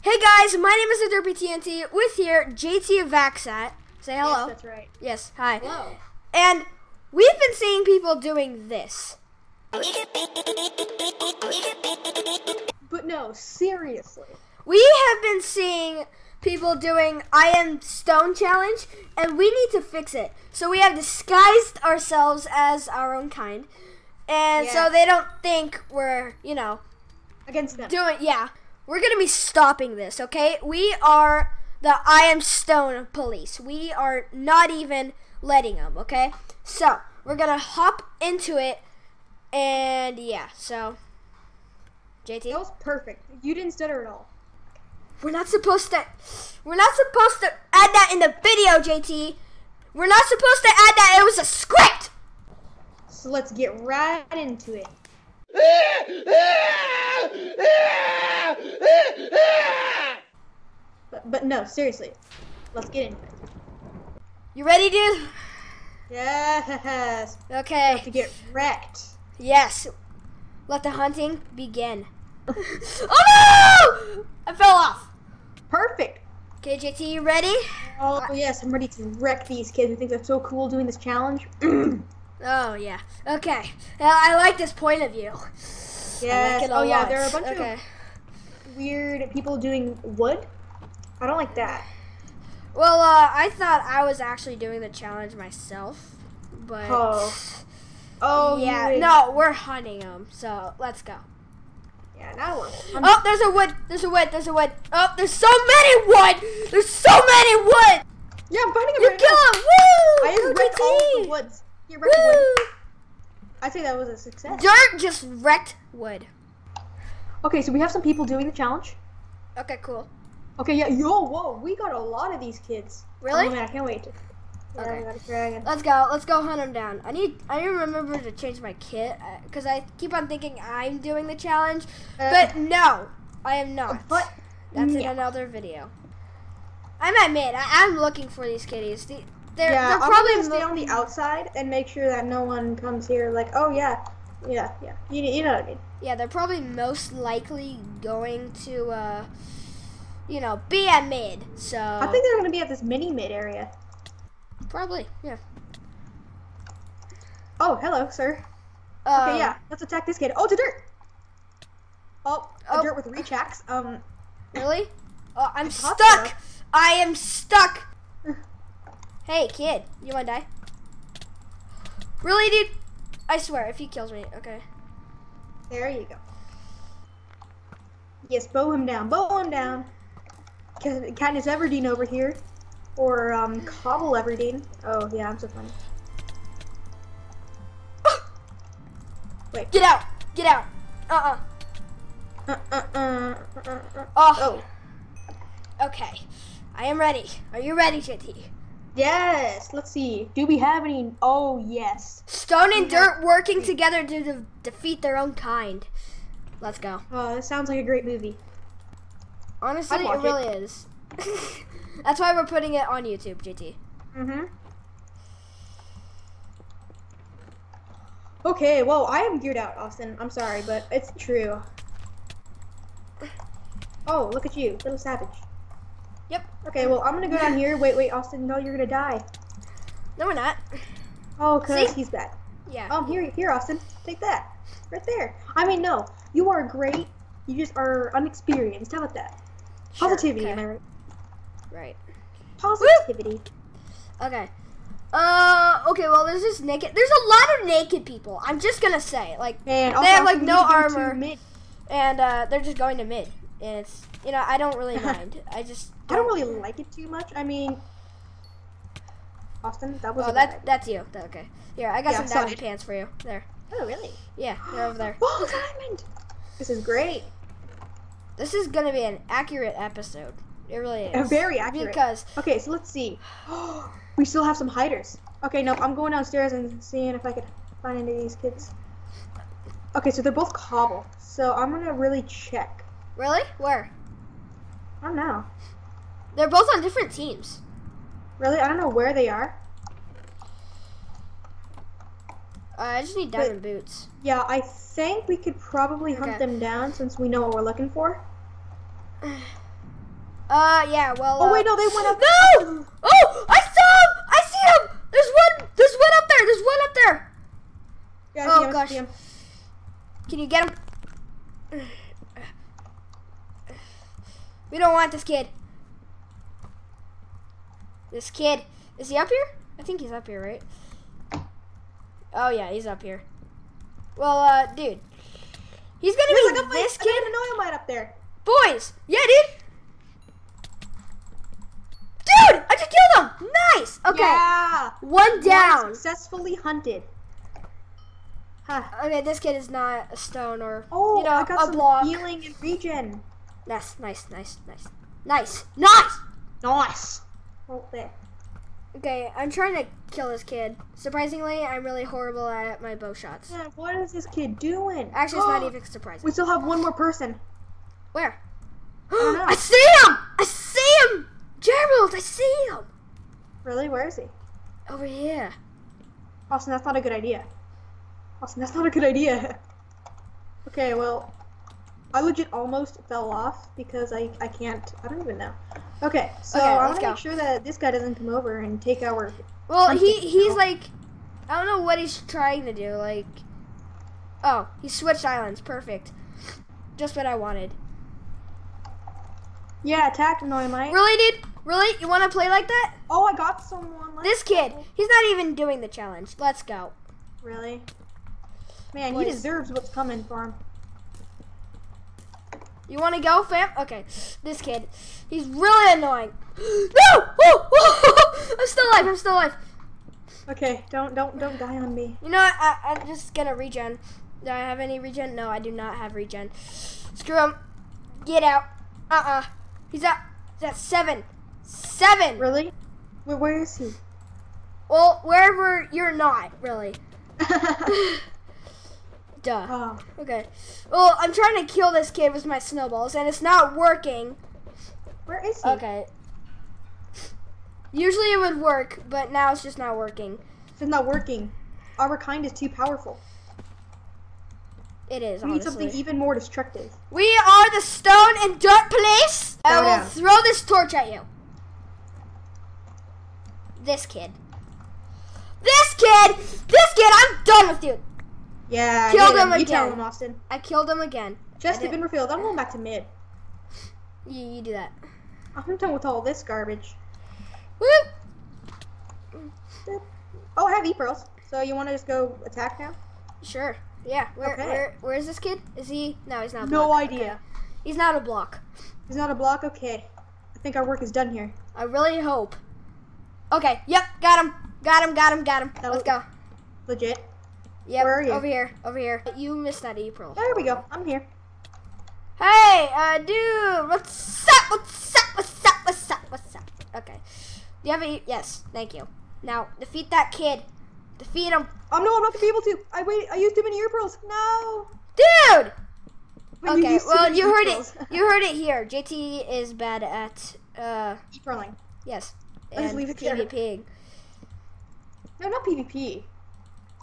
Hey guys, my name is the Derpy TNT. With here, JT of Vaxat. Say hello. Yes, that's right. Yes, hi. Hello. And we've been seeing people doing this. But no, seriously. We have been seeing people doing I Am Stone Challenge, and we need to fix it. So we have disguised ourselves as our own kind, and so they don't think we're, you know, against them. Doing, yeah. We're going to be stopping this, okay? We are the I Am Stone Police. We are not even letting them, okay? So, we're going to hop into it, and yeah, so. JT? That was perfect. You didn't stutter at all. We're not supposed to add that in the video, JT. We're not supposed to add that. It was a script. So, let's get right into it. But no, seriously, let's get into it. You ready, dude? Yes. Okay. About to get wrecked. Yes. Let the hunting begin. Oh no! I fell off. Perfect. Okay, JT, you ready? Oh yes, I'm ready to wreck these kids who think they're so cool doing this challenge. Oh, yeah. Okay. I like this point of view. Yeah. Like oh, yeah. There are a bunch of weird people doing wood. I don't like that. Well, I thought I was actually doing the challenge myself. But. Oh. Oh, yeah. No, we're hunting them. So let's go. Yeah, now we're. Oh, there's a wood. There's a wood. There's a wood. Oh, there's so many wood. There's so many wood. Yeah, I'm finding them. You right kill now. Them. Woo! I just wrecked all the woods. Woo! Wood. I'd say that was a success. Dirt just wrecked wood. Okay, so we have some people doing the challenge. Okay, cool. Okay, yeah. Yo, whoa, we got a lot of these kids. Really? Oh, man, I can't wait. Okay. Let's go. Let's go hunt them down. I need to remember to change my kit because I keep on thinking I'm doing the challenge, but no, I am not. But that's in another video. I'm at mid. I'm looking for these kitties. They're I'm probably gonna stay on the outside and make sure that no one comes here. Like, oh yeah. You know what I mean. Yeah, they're probably most likely going to, you know, be at mid. So I think they're gonna be at this mini mid area. Probably, yeah. Oh, hello, sir. Okay, yeah. Let's attack this kid. Oh, it's a dirt. Oh, a dirt with reach axe. Really? Oh, I'm stuck. I am stuck. Hey, kid, you wanna die? Really, dude? I swear, if he kills me, okay. There you go. Yes, bow him down, bow him down. Katniss Everdeen over here. Or, Cobble Everdeen. Oh, yeah, I'm so funny. Wait. Get out! Get out! Oh. Okay. I am ready. Are you ready, JT? Yes, let's see. Do we have any? Oh, yes. Stone and dirt working together to defeat their own kind. Let's go. Oh, that sounds like a great movie. Honestly, it really is. That's why we're putting it on YouTube, JT. Mm-hmm. Okay, well, I am geared out, Austin. I'm sorry, but it's true. Oh, look at you, little savage. Yep. Okay, well, I'm gonna go down here. Wait, Austin, no, you're gonna die. No, we're not. Oh, because he's back. Yeah. Here, Austin. Take that. Right there. I mean, no. You are great. You just are unexperienced. How about that? Sure, positivity, am I right? Right. Positivity. Woo! Okay. Okay, well, there's this naked... There's a lot of naked people. I'm just gonna say. Like, man, they have, like, no armor. And they're just going to mid. And it's... You know, I don't really mind. I don't really like it too much. I mean, Austin, that was. Oh, that's you. Okay. Here, I got some diamond pants for you. There. Oh, really? Yeah, they're over there. Oh, diamond! This is great. This is gonna be an accurate episode. It really is. Very accurate. Because okay, so let's see. We still have some hiders. Okay, no, I'm going downstairs and seeing if I can find any of these kids. Okay, so they're both cobble. So I'm gonna really check. Really? Where? I don't know. They're both on different teams. Really? I don't know where they are. I just need diamond boots. Yeah, I think we could probably hunt them down since we know what we're looking for. Yeah, well, oh, wait, no, they went up. No! Oh, I saw him! I see him! There's one up there! There's one up there! Yeah, oh, yeah, gosh. Yeah. Can you get him? We don't want this kid. This kid. Is he up here? I think he's up here, right? Oh, yeah, he's up here. Well, dude. He's gonna be like this kid. I didn't know him right up there. Boys! Yeah, dude! Dude! I just killed him! Nice! Okay. Yeah. One down. One successfully hunted. Huh. Okay, this kid is not a stone or, oh, you know, I got a some block. Healing and regen. Nice, nice, nice, nice. Nice! Nice! Nice! Hold there. Okay, I'm trying to kill this kid. Surprisingly, I'm really horrible at my bow shots. Yeah, what is this kid doing? Actually, it's not even surprising. We still have one more person. Where? I see him! I see him! Gerald, I see him! Really? Where is he? Over here. Austin, that's not a good idea. Austin, that's not a good idea. Okay, well, I legit almost fell off because I can't, I don't even know. Okay, so okay, I want to make sure that this guy doesn't come over and take our... Well, he's like, I don't know what he's trying to do, like... Oh, he switched islands, perfect. Just what I wanted. Yeah, attack Noemite. Really, dude? Really? You want to play like that? Oh, I got someone like this kid, he's not even doing the challenge. Let's go. Really? Man, boys, he deserves what's coming for him. You want to go, fam? Okay, this kid, he's really annoying. No! I'm still alive. I'm still alive. Okay, don't die on me. You know what? I'm just gonna regen. Do I have any regen? No, I do not have regen. Screw him. Get out. He's at seven. Seven. Really? Wait, where is he? Well, wherever you're not, really. Duh. Oh. Okay. Well, I'm trying to kill this kid with my snowballs, and it's not working. Where is he? Okay. Usually it would work, but now it's just not working. It's not working. Our kind is too powerful. It is, honestly. We need something even more destructive. We are the Stone and Dirt Police. I will throw this torch at you. This kid. This kid! This kid! I'm done with you! Yeah, killed him again. You tell him, Austin. I killed him again. Just been revealed. I'm going back to mid. You do that. I'm done with all this garbage. Woo! Oh, I have E-pearls. So you want to just go attack now? Sure. Yeah. Where is this kid? Is he? No, he's not a block. No idea. Okay. He's not a block. He's not a block? Okay. I think our work is done here. I really hope. Okay. Yep. Got him. Got him. Got him. Got him. Let's go. Legit. Yep, where are you? Over here, over here. You missed that April. There we go, I'm here. Hey, dude, what's up, what's up, what's up, what's up, what's up? Okay, do you have a, yes, thank you. Now, defeat that kid, defeat him. Oh no, I'm not gonna be able to, I used too many ear pearls, no. Dude! When okay, well, you heard pearls. It, you heard it here. JT is bad at, e-pearling. Yes, and just leave it PvPing. No, not PvP.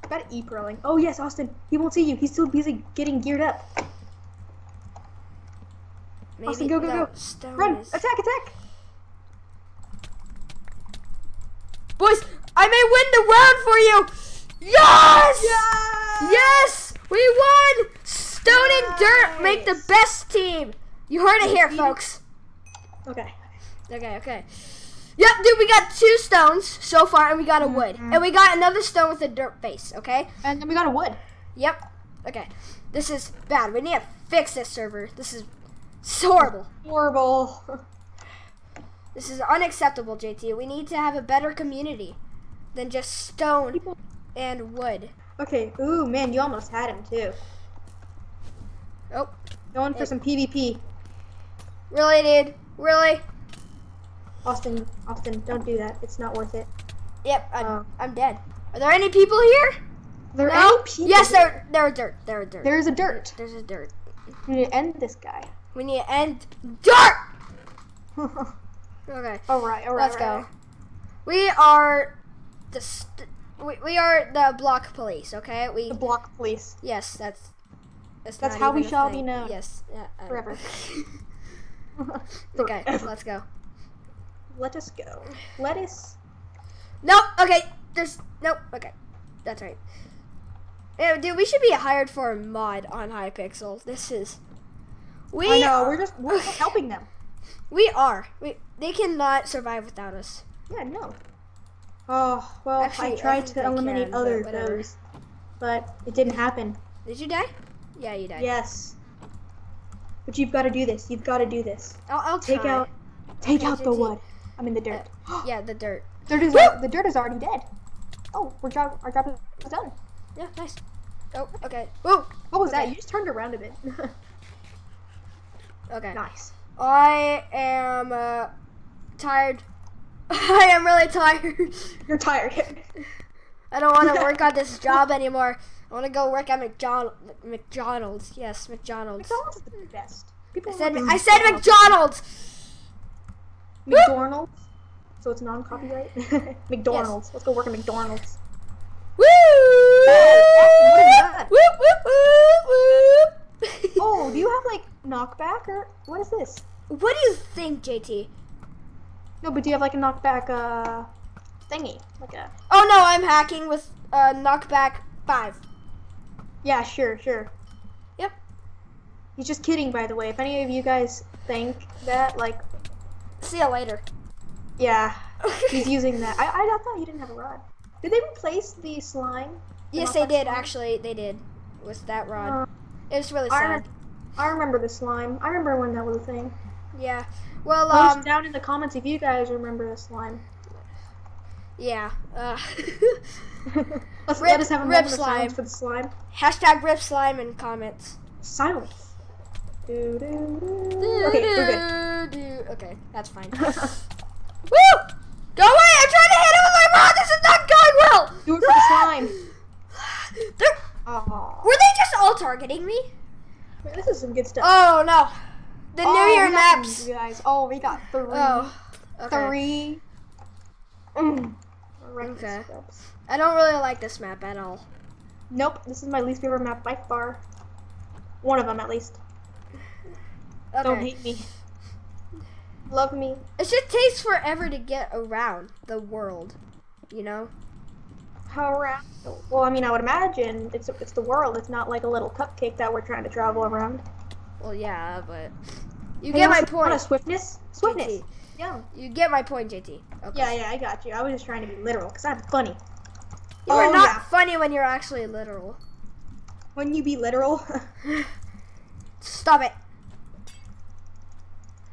About e-pearling. Oh yes, Austin. He won't see you. He's still busy getting geared up. Maybe Austin, go, go, go! Run! Is... Attack! Attack! Boys, I may win the round for you. Yes! Yes! Yes! We won! Stone and Dirt make the best team. You heard it here, folks. Okay. Okay. Okay. Yep, dude, we got 2 stones so far, and we got a wood. And we got another stone with a dirt face, okay? And then we got a wood. Yep. Okay. This is bad. We need to fix this server. This is horrible. Horrible. This is unacceptable, JT. We need to have a better community than just stone and wood. Okay. Ooh, man, you almost had him, too. Oh. Going for some PvP. Really, dude? Really? Austin, don't do that. It's not worth it. Yep, I'm dead. Are there any people here? There no? Any people? Yes, there are dirt. There are dirt. There is a dirt. There's a dirt. We need to end this guy. We need to end dirt. Okay. All right. Let's go. Right. We are the we are the block police. Okay. We the block police. Yes, that's how we shall be known. Yes. Forever. Okay, let's go. Let us go. Let us. No, okay. There's no. Okay, that's right. Yeah, dude, we should be hired for a mod on Hypixel. This is. We. I know. We're just helping them. We are. They cannot survive without us. Yeah. No. Oh well. Actually, I tried to eliminate other those, but it didn't happen. Did you die? Yeah, you died. Yes. But you've got to do this. You've got to do this. I'll take try. Out. Take out the wood. I mean the dirt. Yeah, the dirt. The dirt is already dead. Oh, our job is done. Yeah, nice. Oh, okay. Whoa, what was that? You just turned around a bit. Okay. Nice. I am tired. I am really tired. You're tired. I don't want to work on this job anymore. I want to go work at McDonald's. Yes, McDonald's. McDonald's is the best. I said McDonald's. McDonald's, so it's non-copyright. McDonald's. Yes. Let's go work at McDonald's. Woo! Oh, woo, woo, woo, woo. Oh, do you have like knockback or what is this? What do you think, JT? No, but do you have like a knockback thingy? Like a. Oh no, I'm hacking with knockback 5. Yeah, sure. Yep. He's just kidding, by the way. If any of you guys think that, like. See you later. Yeah, he's using that. I thought you didn't have a rod. Did they replace the slime? Yes, they did. Slime? Actually, they did. With that rod, it was really sad. I remember the slime. I remember when that was a thing. Yeah. Well, post down in the comments if you guys remember the slime. Yeah. Let us have a rip slime for the slime. Hashtag rip slime in comments. Silence. Do, do, do. Do, okay, we're good. Do. Okay, that's fine. Woo! Go away! I'm trying to hit him with my rod! This is not going well! Do it for the slime. Were they just all targeting me? Man, this is some good stuff. Oh, no. The New Year maps. Guys. Oh, we got 3. Oh, okay. 3. Okay. I don't really like this map at all. Nope, this is my least favorite map by far. One of them, at least. Okay. Don't hate me. Love me. It just takes forever to get around the world, you know? How around? Well, I mean, I would imagine it's the world. It's not like a little cupcake that we're trying to travel around. Well, yeah, but you get my point. On swiftness? Swiftness. JT. Yeah. You get my point, JT. Okay. Yeah, I got you. I was just trying to be literal because I'm funny. You're not funny when you're actually literal. When you be literal? Stop it.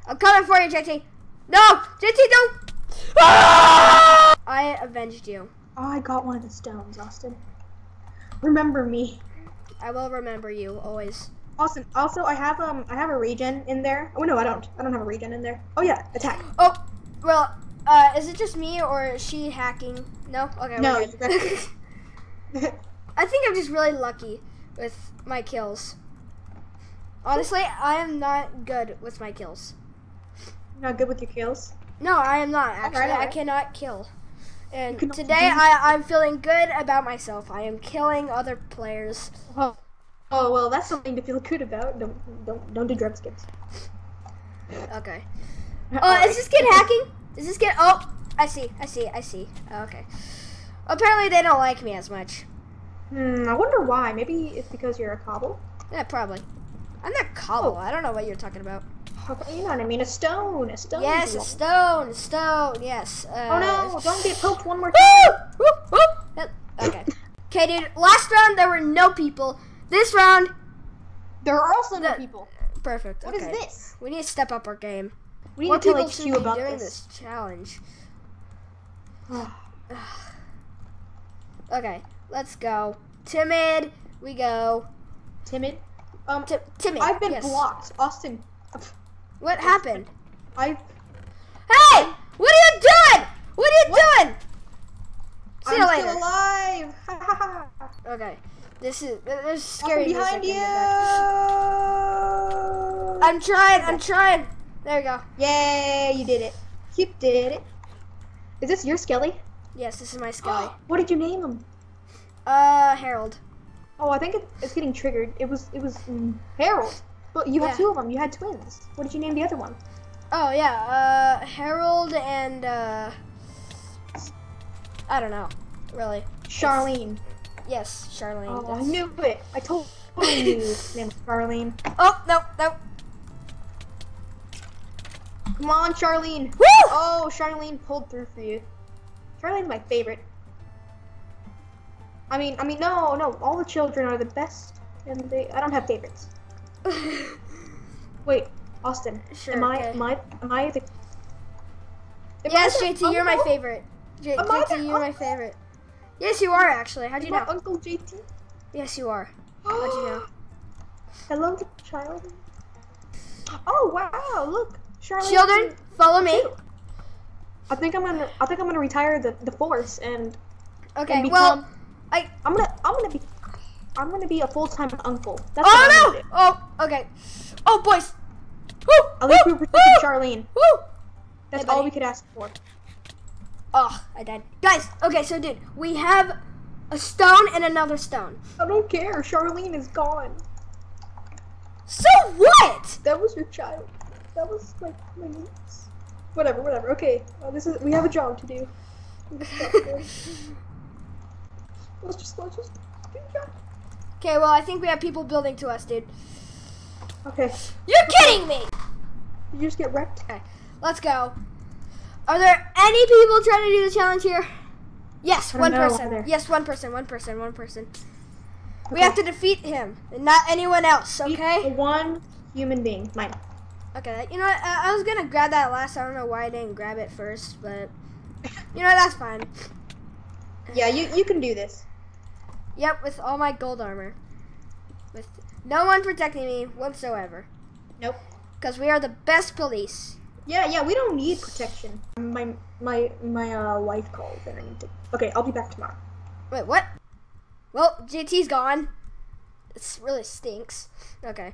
I'm coming for you, JT. No! JT, don't! Ah! I avenged you. Oh, I got one of the stones, Austin. Remember me. I will remember you, always. Austin, also, I have a regen in there. Oh, no, I don't. I don't have a regen in there. Oh, yeah, attack. Oh, well, is it just me or is she hacking? No? Okay, no, we're good. I think I'm just really lucky with my kills. Honestly, I am not good with my kills. Not good with your kills? No, I am not. Actually, all right. I cannot kill. And today, I'm feeling good about myself. I am killing other players. Oh well, that's something to feel good about. Don't do drug skips. Okay. Oh, is this kid hacking? Is this kid? Oh, I see. Okay. Apparently, they don't like me as much. I wonder why. Maybe it's because you're a cobble. Yeah, probably. I'm not cobble. Oh. I don't know what you're talking about. You know what I mean? A stone. Yes, a stone. Yes. Oh no! Don't get poked one more time. Woo! Okay. Okay, dude. Last round there were no people. This round, there are also no people. Perfect. What is this? We need to step up our game. We need to tell you about this challenge. Okay, let's go. Timid, we go. Timid. Timid. I've been blocked, Austin. What happened? Hey! What are you doing? What are you doing? See you later. I'm still alive. Okay. This is scary. I'm behind you. I'm trying. There we go. Yay! You did it. You did it. Is this your Skelly? Yes, this is my Skelly. What did you name him? Harold. Oh, I think it's getting triggered. It was Harold. But you had two of them. You had twins. What did you name the other one? Oh, yeah. Harold and, I don't know, really. Charlene. Yes, Charlene. Oh, I knew it. I told you his name was Charlene. Oh, no, no. Come on, Charlene. Woo! Oh, Charlene pulled through for you. Charlene's my favorite. I mean, no. All the children are the best, and I don't have favorites. Wait, Austin. Sure, am I the? Yes, JT, you're my favorite. JT, you're my favorite. Yes, you are actually. How'd you know? Uncle JT. Yes, you are. How'd you know? Hello, child. Oh wow! Look, Charlene. Children, follow me. I think I'm gonna retire the force and. Okay. And well. I'm gonna be a full-time uncle. That's oh no! Oh, okay. Oh, boys. Woo! At least we protected Charlene. Woo! That's all we could ask for. Oh, I died, guys. Okay, so dude, we have a stone and another stone. I don't care. Charlene is gone. So what? That was your child. That was like my niece. Whatever. Okay, we have a job to do. Let's just okay, well, I think we have people building to us, dude. Okay. You're kidding me! Did you just get wrecked? Okay, let's go. Are there any people trying to do the challenge here? Yes, one person. Yes, one person. Okay. We have to defeat him and not anyone else, okay? One human being, mine. Okay, you know what? I was gonna grab that last. I don't know why I didn't grab it first, but you know, that's fine. Yeah, you can do this. Yep, with all my gold armor. With no one protecting me whatsoever. Nope. Because we are the best police. Yeah, we don't need protection. My wife called and I need to... Okay, I'll be back tomorrow. Wait, what? Well, JT's gone. It really stinks. Okay.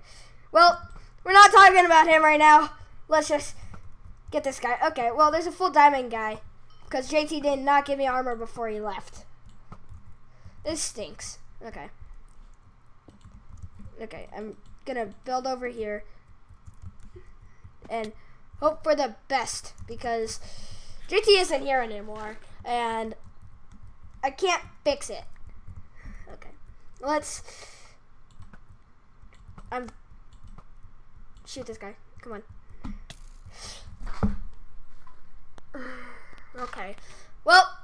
Well, we're not talking about him right now. Let's just get this guy. Okay, well, there's a full diamond guy. Because JT did not give me armor before he left. This stinks. Okay. Okay, I'm gonna build over here. And hope for the best. Because JT isn't here anymore. And I can't fix it. Okay. Shoot this guy. Come on. Okay. Well.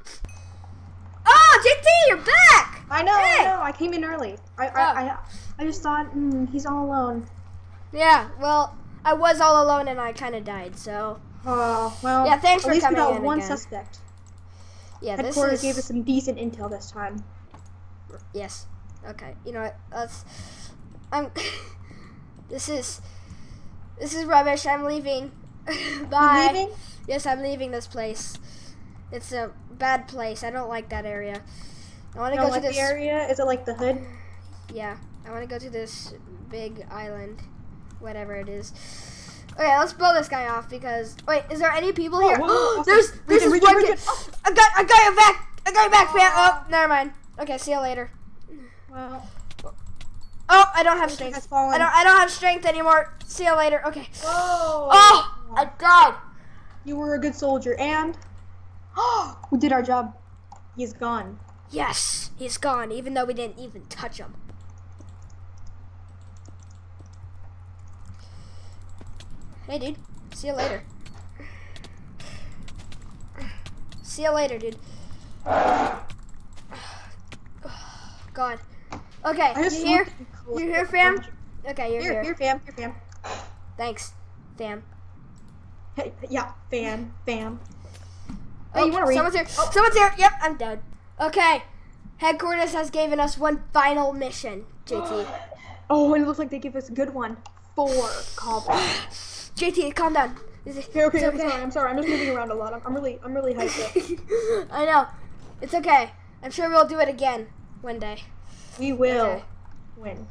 Oh, JT, you're back! I know. I came in early. I just thought, he's all alone. Yeah. Well, I was all alone and I kind of died. So. Oh well. Yeah. Thanks for coming in again. At least we got one suspect. Yeah. Headquarters gave us some decent intel this time. Yes. Okay. You know what? This is rubbish. I'm leaving. Bye. You're leaving? Yes, I'm leaving this place. It's a bad place. I don't like that area. I want to go to this area. Is it like the hood? Yeah. I want to go to this big island, whatever it is. Okay, let's blow this guy off because wait, is there any people here? Whoa, there's I got him back, man. Oh, never mind. Okay, see you later. Wow. Oh, I don't have strength. I don't have strength anymore. See you later. Okay. Whoa. Oh, I died. You were a good soldier, and we did our job. He's gone. Yes, he's gone, even though we didn't even touch him. Hey, dude. See you later. See you later, dude. God. Okay, you here? You here, fam? Okay, you're here. You're fam. Thanks, fam. Hey, yeah, fam. Oh, someone's here. Oh. Someone's here. Yep, I'm dead. Okay. Headquarters has given us one final mission, JT. Oh, it looks like they give us a good one. 4 Cobble. JT, calm down. Okay. I'm sorry. I'm just moving around a lot. I'm really hyped up. I know. It's okay. I'm sure we'll do it again one day. We will win.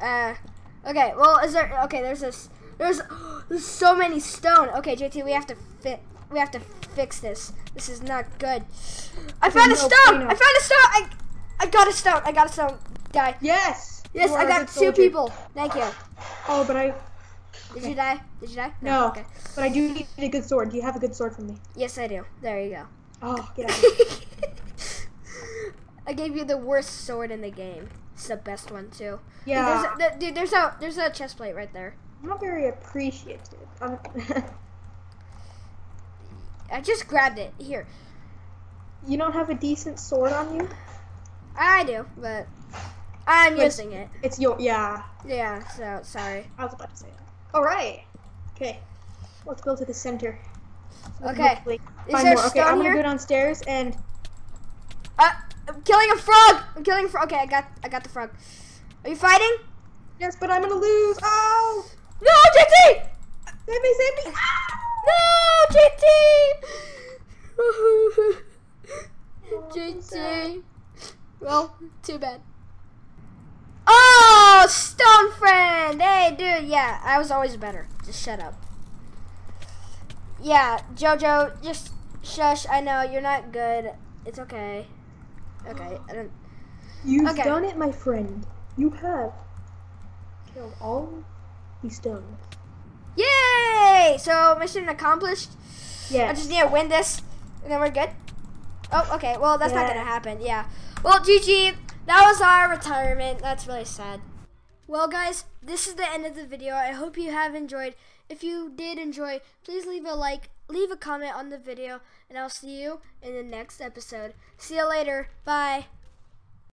Okay. Well, is there? Okay, there's this. There's so many stone. Okay, JT, we have to fix this. This is not good. I found a stone. I got a stone. I got a stone. Guy. Yes. Yes, I got two people. Thank you. Oh, but I... Okay. Did you die? Did you die? No. Okay. But I do need a good sword. Do you have a good sword for me? Yes, I do. There you go. Oh, get out of here. I gave you the worst sword in the game. It's the best one, too. Yeah. Dude, there's a chest plate right there. I'm not very appreciative. I just grabbed it. Here. You don't have a decent sword on you? I do, but I'm using it. It's your, yeah. Yeah, so, sorry. I was about to say that. All right. Okay. Let's go to the center. Okay. Is there stone here? I'm going to go downstairs and... I'm killing a frog! I'm killing a frog. Okay, I got the frog. Are you fighting? Yes, but I'm gonna lose. Oh! No, JT! Save me, save me! Ah! No, JT! JT. Well, too bad. Oh, stone friend! Hey, dude, yeah, I was always better. Just shut up. Yeah, JoJo, just shush. I know, you're not good. It's okay. Okay, I don't... You've done it, my friend. You have killed all the stones. Yay! So, mission accomplished. Yeah. I just need to win this, and then we're good. Oh, okay. Well, that's not going to happen. Yeah. Well, GG. That was our retirement. That's really sad. Well, guys, this is the end of the video. I hope you have enjoyed. If you did enjoy, please leave a like. Leave a comment on the video, and I'll see you in the next episode. See you later. Bye.